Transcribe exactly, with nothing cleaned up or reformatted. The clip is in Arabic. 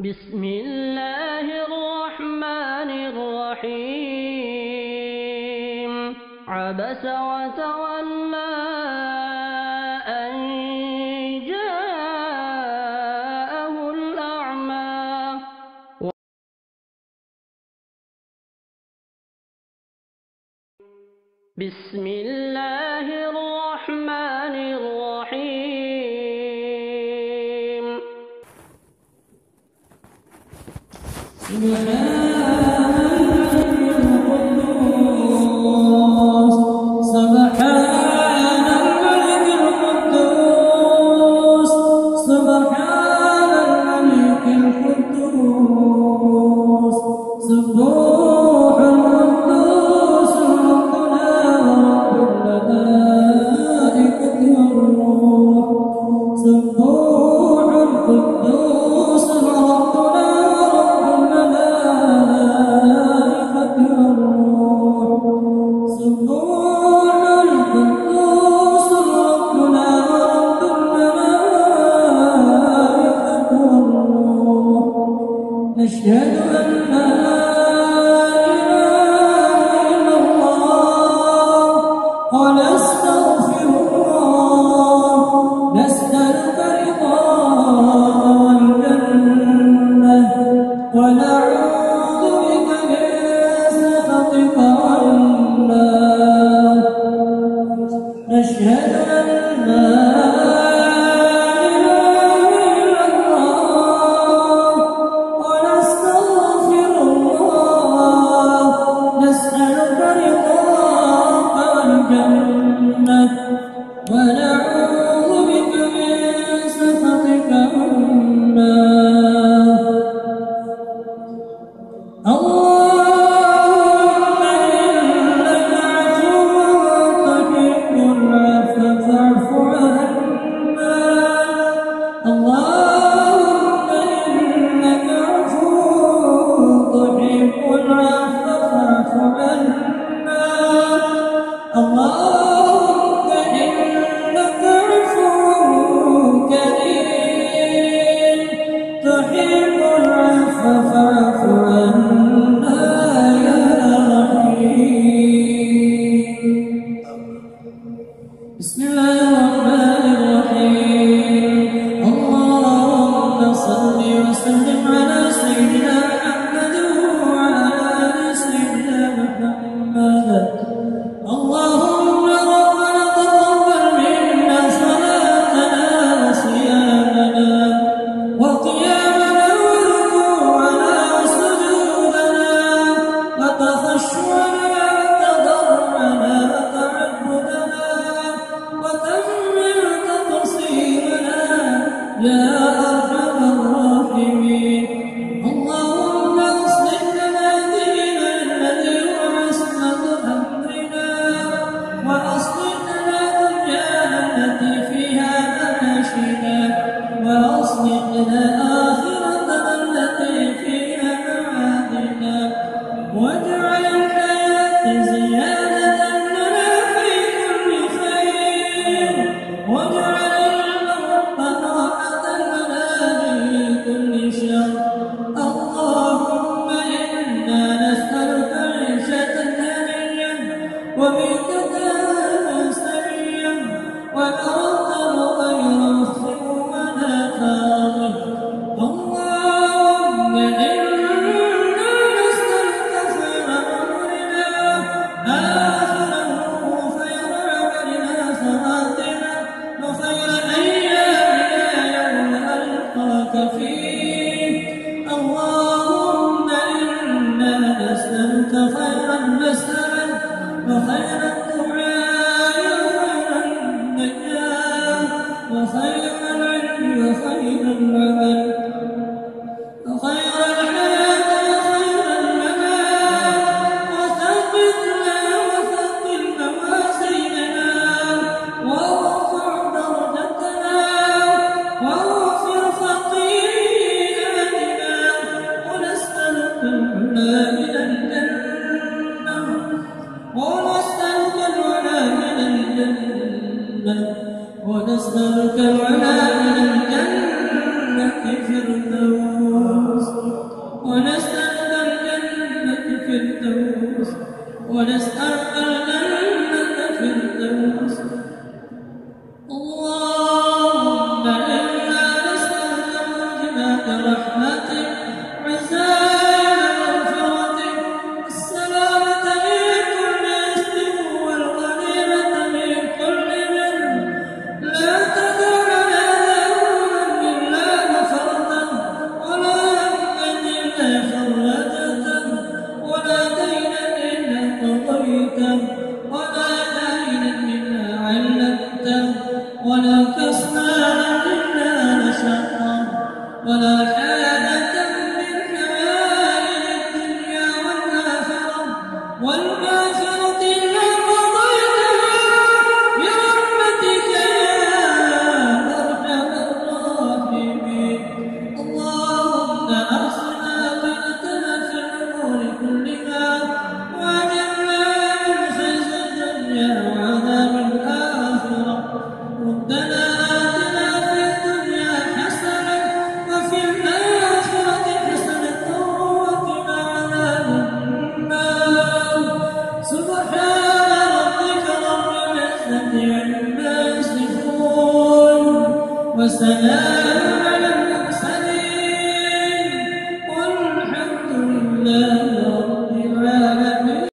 بسم الله الرحمن الرحيم عبس وتولى أن جاءه الأعمى بسم الله الرحمن الرحيم أشهد أن لا إله إلا الله ونستغفر الله نسألك رضاك والجنة ونعوذ بك من سخطك والنار أشهد أن لا ونعوذ بك من سخطك والنار اللهم إنك عفو تحب العفو فاعف عنا اللهم إنك عفو تحب العفو فاعف عنا اللهم بسم الله الرحمن الرحيم اللهم صل وسلم على سيدنا محمد وعلى آل سيدنا محمد اللهم ربنا تقبل منا صلاتنا وصيامنا وقيامنا وركوعنا وسجودنا وتخشعنا يا أرحم الراحمين اللهم اصلح لنا ديننا الذي هو عصمة أمرنا وأصلح لنا دنيانا التي فيها معاشنا وأصلح لنا آخرتنا التي فيها معادنا واجعل الحياة زيادة لنا في كل خير واجعل اللهم إنا نسألك عيشة هنية وميتة سرية وموتا غير خزي ولا فقر اللهم إنا نسألك خير أمرنا آخره وخير عملنا صلاتنا وخير أيامنا يوم ألقاك فيه اللهم إنا نسألك خيرا نسأل وخير الدعاء وخير النجاة وخير العلم وخير العمل وخير الحياة وخير الممات وثبتنا وثبت موازيننا وارفع درجتنا واغفر خطيئتنا ونسألك العلا من الجنة ونسألك العلا من الجنة في الفردوس. ونستغفر